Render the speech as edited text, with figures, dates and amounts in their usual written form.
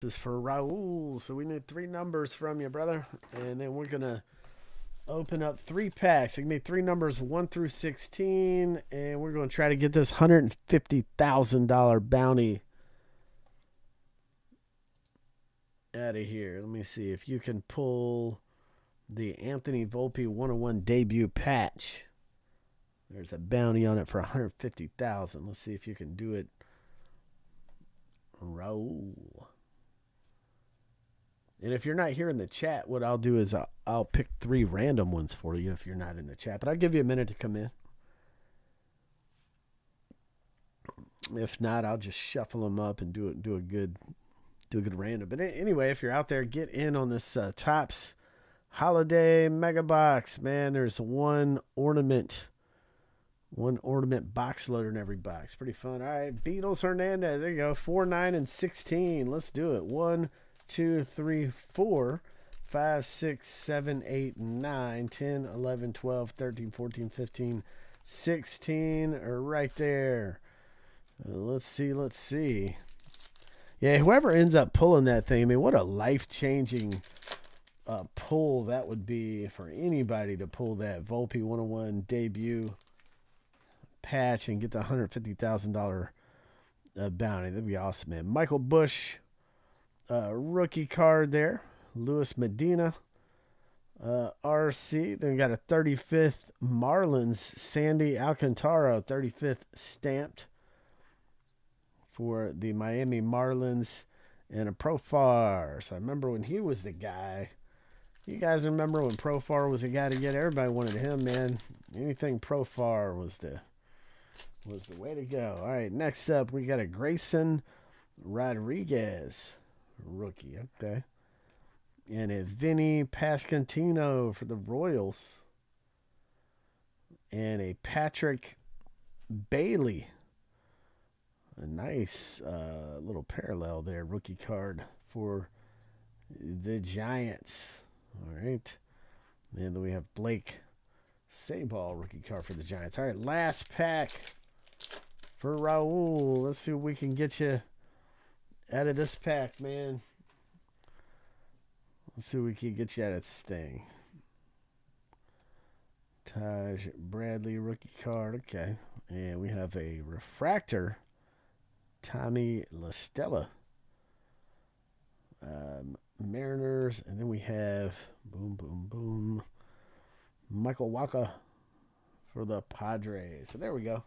This is for Raul, so we need three numbers from you, brother. And then we're going to open up three packs. You can make three numbers 1 through 16, and we're going to try to get this $150,000 bounty out of here. Let me see if you can pull the Anthony Volpe 101 debut patch. There's a bounty on it for $150,000. Let's see if you can do it, Raul. And if you're not here in the chat, what I'll do is I'll pick three random ones for you if you're not in the chat. But I'll give you a minute to come in. If not, I'll just shuffle them up and do a good random. But anyway, if you're out there, get in on this Topps Holiday Mega Box. Man, there's one ornament box loader in every box. Pretty fun. All right, Beatles Hernandez. There you go. 4, 9, and 16. Let's do it. 1, 2, 3, 4, 5, 6, 7, 8, 9, 10, 11, 12, 13, 14, 15, 16 are right there. Let's see. Yeah, whoever ends up pulling that thing, I mean, what a life-changing pull that would be for anybody to pull that Volpe 101 debut patch and get the $150,000 bounty. That'd be awesome, man. Michael Bush, rookie card there. Luis Medina, RC. Then we got a 35th Marlins, Sandy Alcantara, 35th stamped for the Miami Marlins, and a Profar. So I remember when he was the guy. You guys remember when Profar was the guy to get? Everybody wanted him, man. Anything Profar was the way to go. All right, next up we got a Grayson Rodriguez, rookie, okay, and a Vinny Pasquantino for the Royals, and a Patrick Bailey, a nice little parallel there, rookie card for the Giants. All right, and then we have Blake Sabol, rookie card for the Giants. All right, last pack for Raul. Let's see what we can get you out of this pack, man. Let's see if we can get you out of this thing. Taj Bradley, rookie card. Okay. And we have a refractor, Tommy La Stella, Mariners. And then we have, boom, boom, boom, Michael Wacha for the Padres. So there we go.